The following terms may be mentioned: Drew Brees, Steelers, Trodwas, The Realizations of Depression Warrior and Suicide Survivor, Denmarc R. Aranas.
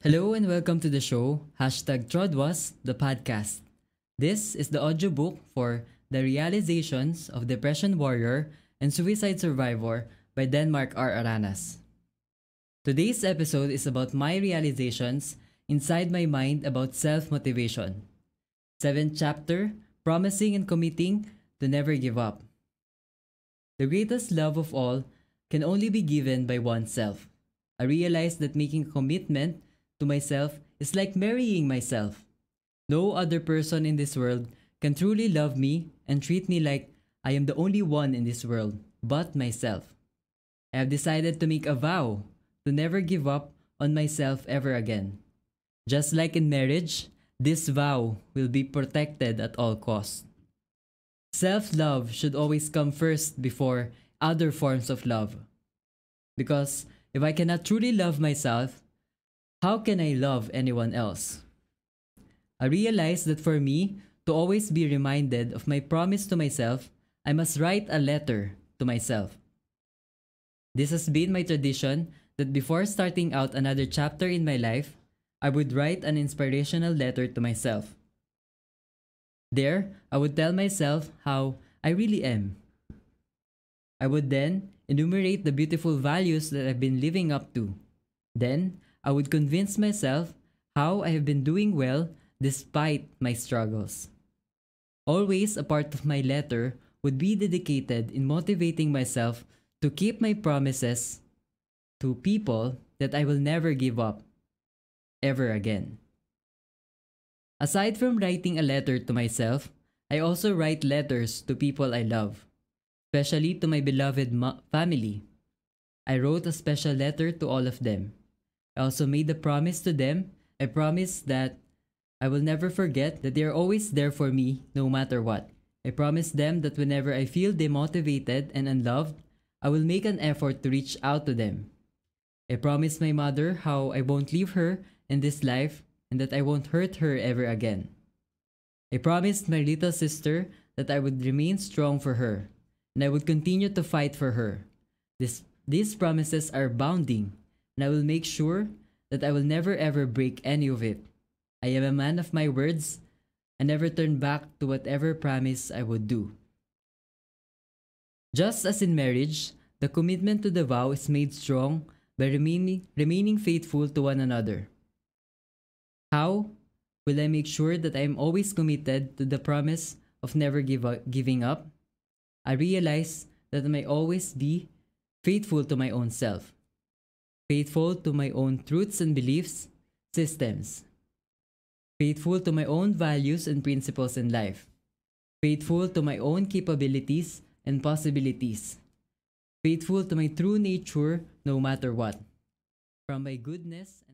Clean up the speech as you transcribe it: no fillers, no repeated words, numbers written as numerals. Hello and welcome to the show, #Trodwas, the podcast. This is the audiobook for The Realizations of Depression Warrior and Suicide Survivor by Denmarc R. Aranas. Today's episode is about my realizations inside my mind about self-motivation. 7th chapter, Promising and Committing to Never Give Up. The greatest love of all can only be given by oneself. I realized that making a commitment to myself is like marrying myself. No other person in this world can truly love me and treat me like I am the only one in this world but myself. I have decided to make a vow to never give up on myself ever again. Just like in marriage, this vow will be protected at all costs. Self-love should always come first before other forms of love. Because if I cannot truly love myself, how can I love anyone else? I realized that for me to always be reminded of my promise to myself, I must write a letter to myself. This has been my tradition that before starting out another chapter in my life, I would write an inspirational letter to myself. There, I would tell myself how I really am. I would then enumerate the beautiful values that I've been living up to. Then, I would convince myself how I have been doing well despite my struggles. Always a part of my letter would be dedicated in motivating myself to keep my promises to people that I will never give up, ever again. Aside from writing a letter to myself, I also write letters to people I love, especially to my beloved family. I wrote a special letter to all of them. I also made a promise to them. I promise that I will never forget that they are always there for me no matter what. I promise them that whenever I feel demotivated and unloved, I will make an effort to reach out to them. I promise my mother how I won't leave her in this life and that I won't hurt her ever again. I promised my little sister that I would remain strong for her and I would continue to fight for her. These promises are binding. And I will make sure that I will never ever break any of it. I am a man of my words. I never turn back to whatever promise I would do. Just as in marriage, the commitment to the vow is made strong by remaining faithful to one another. How will I make sure that I am always committed to the promise of never giving up? I realize that I may always be faithful to my own self. Faithful to my own truths and beliefs, systems. Faithful to my own values and principles in life. Faithful to my own capabilities and possibilities. Faithful to my true nature no matter what. From my goodness and